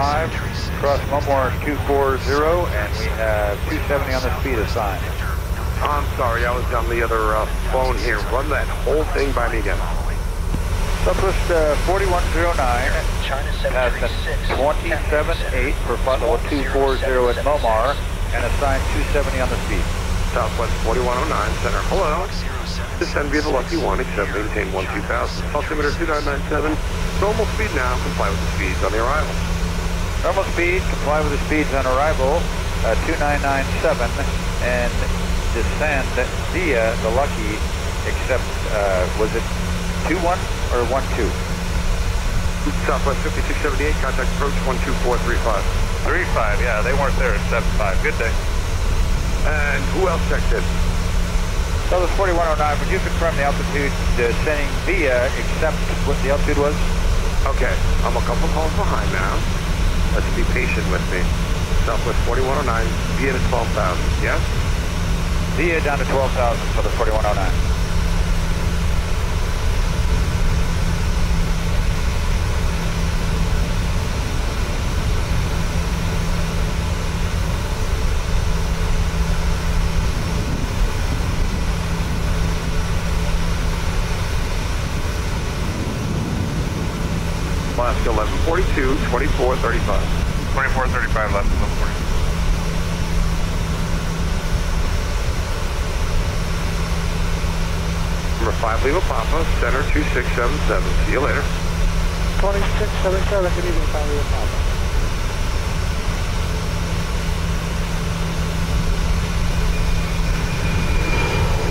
5, cross Mumbar 240, and we have 270 on the speed assigned. I'm sorry, I was on the other phone here. Run that whole thing by me again. Southwest 4109 has been 278 for flight level 240 at Mumbar, and assigned 270 on the speed. Southwest 4109, center. Hello. This time be the lucky one, except maintain 12000. Altimeter 2997. Normal speed now. Comply with the speeds on the arrival. Normal speed. Comply with the speeds on arrival. 2997 and descend via the lucky. Except was it 21 or 12? Southwest 5678. Contact approach 12435. 35. Yeah, they weren't there at 75. Good day. And who else checked in? Southwest 4109, would you confirm the altitude descending via, except what the altitude was? Okay, I'm a couple calls behind now. Let's be patient with me. Southwest 4109, via to 12,000, yes? Via down to 12,000 for the 4109. Alaska 1142, 2435. 2435, Alaska 1142. Number 5, Lima Papa, center 2677. See you later. 2677, good evening, 5 Lima Papa.